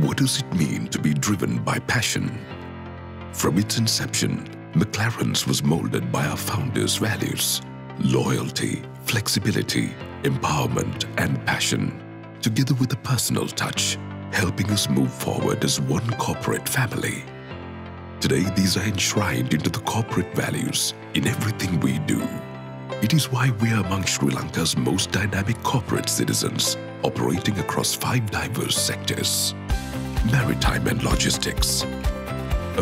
What does it mean to be driven by passion? From its inception, McLaren's was molded by our founders' values: loyalty, flexibility, empowerment, and passion, together with a personal touch, helping us move forward as one corporate family. Today, these are enshrined into the corporate values in everything we do. It is why we are among Sri Lanka's most dynamic corporate citizens, operating across 5 diverse sectors: maritime and logistics,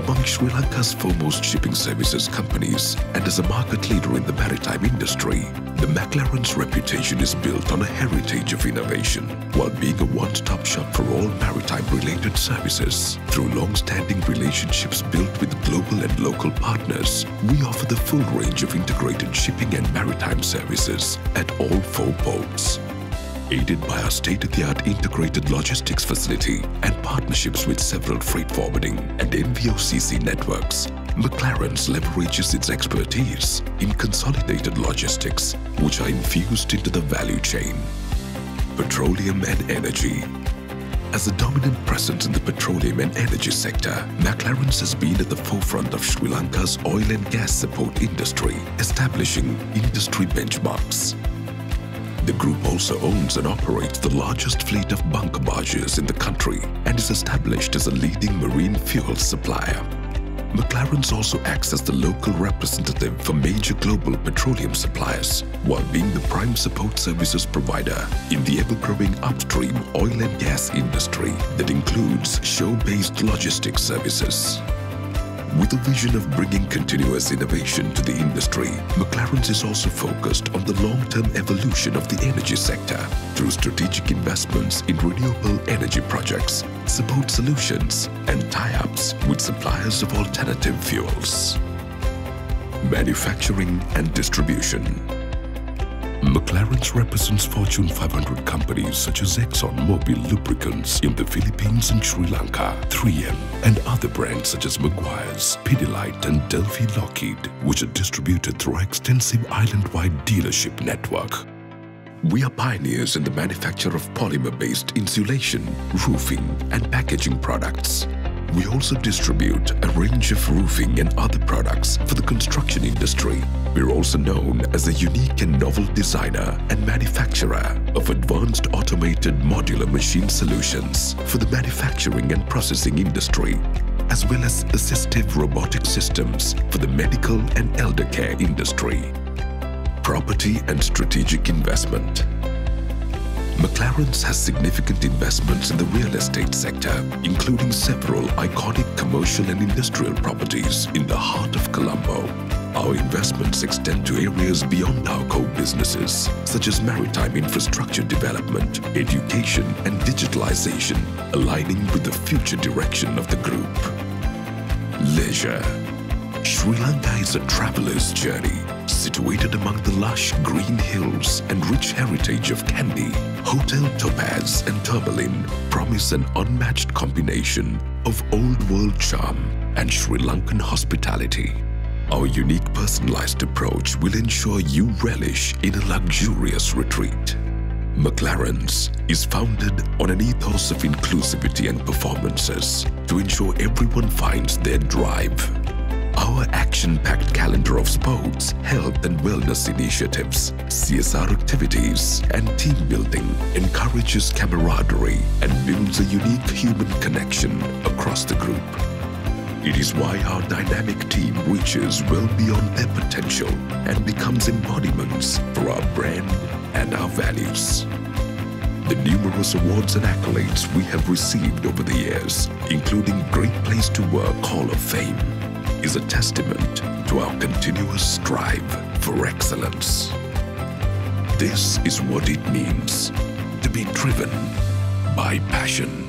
among Sri Lanka's foremost shipping services companies, and as a market leader in the maritime industry, the McLaren's reputation is built on a heritage of innovation, while being a one-stop shop for all maritime-related services. Through long-standing relationships built with global and local partners, we offer the full range of integrated shipping and maritime services at all 4 ports. Aided by our state-of-the-art integrated logistics facility and partnerships with several freight forwarding and NVOCC networks, McLaren's leverages its expertise in consolidated logistics, which are infused into the value chain. Petroleum and energy. As a dominant presence in the petroleum and energy sector, McLaren's has been at the forefront of Sri Lanka's oil and gas support industry, establishing industry benchmarks. The group also owns and operates the largest fleet of bunker barges in the country and is established as a leading marine fuel supplier. McLaren's also acts as the local representative for major global petroleum suppliers, while being the prime support services provider in the ever-growing upstream oil and gas industry that includes shore-based logistics services. With a vision of bringing continuous innovation to the industry, McLaren's is also focused on the long-term evolution of the energy sector through strategic investments in renewable energy projects, support solutions, and tie-ups with suppliers of alternative fuels. Manufacturing and distribution. McLaren's represents Fortune 500 companies such as Exxon Mobil Lubricants in the Philippines and Sri Lanka, 3M, and other brands such as Meguiar's, Pidilite, and Delphi Lockheed, which are distributed through our extensive island-wide dealership network. We are pioneers in the manufacture of polymer-based insulation, roofing, and packaging products. We also distribute a range of roofing and other products for the construction industry. We're also known as a unique and novel designer and manufacturer of advanced automated modular machine solutions for the manufacturing and processing industry, as well as assistive robotic systems for the medical and elder care industry. Property and strategic investment. McLaren's has significant investments in the real estate sector, including several iconic commercial and industrial properties in the heart of Colombo. Our investments extend to areas beyond our core businesses, such as maritime infrastructure development, education, and digitalization, aligning with the future direction of the group. Leisure. Sri Lanka is a traveler's journey. Situated among the lush green hills and rich heritage of Kandy, Hotel Topaz and Turbulin promise an unmatched combination of old-world charm and Sri Lankan hospitality. Our unique personalized approach will ensure you relish in a luxurious retreat. McLaren's is founded on an ethos of inclusivity and performances to ensure everyone finds their drive. Our action-packed calendar of sports, health and wellness initiatives, CSR activities, and team building encourages camaraderie and builds a unique human connection across the group. It is why our dynamic team reaches well beyond their potential and becomes embodiments for our brand and our values. The numerous awards and accolades we have received over the years, including Great Place to Work Hall of Fame, is a testament to our continuous strive for excellence. This is what it means to be driven by passion.